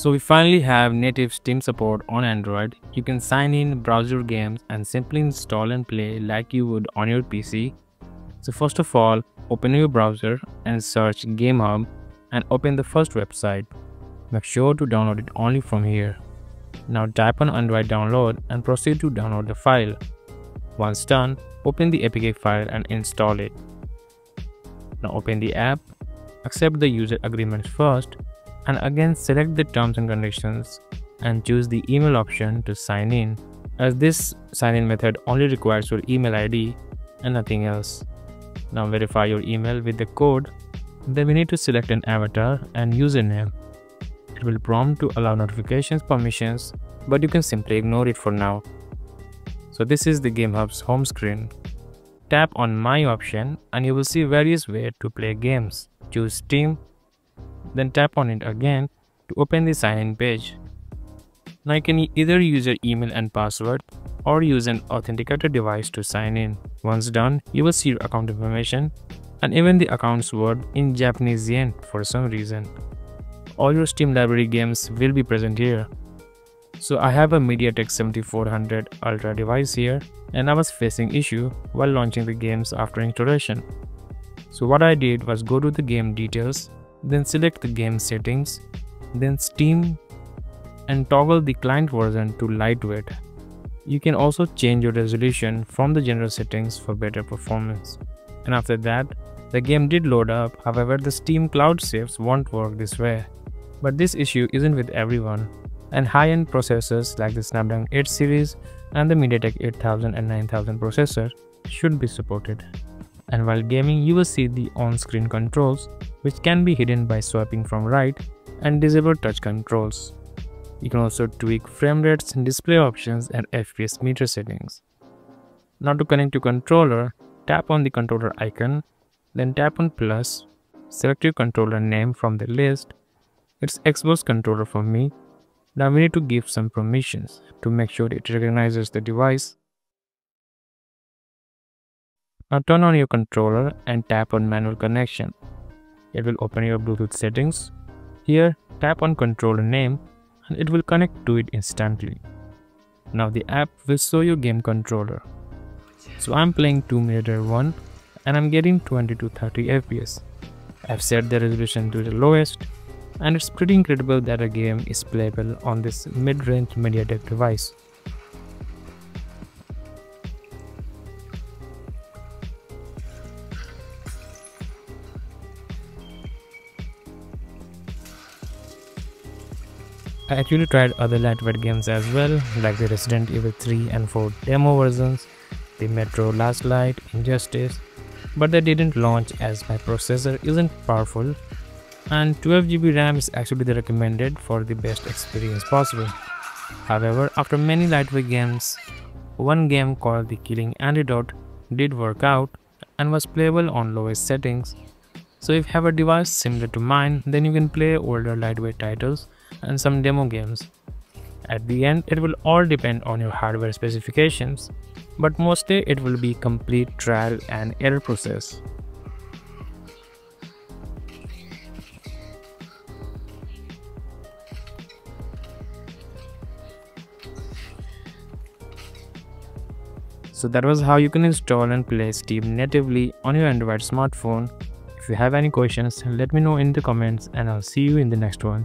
So we finally have native Steam support on Android. You can sign in, browse your games and simply install and play like you would on your PC. So first of all, open your browser and search GameHub and open the first website. Make sure to download it only from here. Now type on Android download and proceed to download the file. Once done, open the APK file and install it. Now open the app, accept the user agreements first, and again select the terms and conditions and choose the email option to sign in, as this sign in method only requires your email ID and nothing else. Now verify your email with the code. Then we need to select an avatar and username. It will prompt to allow notifications permissions, but you can simply ignore it for now. So this is the GameHub's home screen. Tap on My option and you will see various ways to play games. Choose Steam, then tap on it again to open the sign-in page. Now you can either use your email and password or use an authenticated device to sign in. Once done, you will see your account information and even the account's word in Japanese yen for some reason. All your Steam library games will be present here. So I have a MediaTek 7400 Ultra device here, and I was facing issue while launching the games after installation. So what I did was go to the game details, then select the game settings, then Steam, and toggle the client version to lightweight. You can also change your resolution from the general settings for better performance. And after that, the game did load up. However, the Steam cloud saves won't work this way. But this issue isn't with everyone, and high-end processors like the Snapdragon 8 series and the MediaTek 8000 and 9000 processor should be supported. And while gaming, you will see the on-screen controls, which can be hidden by swiping from right, and disable touch controls. You can also tweak frame rates, display options and FPS meter settings. Now to connect your controller, tap on the controller icon, then tap on plus, select your controller name from the list. It's Xbox controller for me. Now we need to give some permissions to make sure it recognizes the device. Now turn on your controller and tap on manual connection. It will open your Bluetooth settings. Here, tap on controller name and it will connect to it instantly. Now the app will show your game controller. So I'm playing 2 Meter 1 and I'm getting 20 to 30 FPS. I've set the resolution to the lowest, and it's pretty incredible that a game is playable on this mid-range MediaTek device. I actually tried other lightweight games as well, like the Resident Evil 3 and 4 demo versions, the Metro Last Light, Injustice, but they didn't launch as my processor isn't powerful, and 12GB RAM is actually the recommended for the best experience possible. However, after many lightweight games, one game called the Killing Antidote did work out and was playable on lowest settings. So if you have a device similar to mine, then you can play older lightweight titles and some demo games. At the end, it will all depend on your hardware specifications, but mostly it will be complete trial and error process. So that was how you can install and play Steam natively on your Android smartphone. If you have any questions, let me know in the comments and I'll see you in the next one.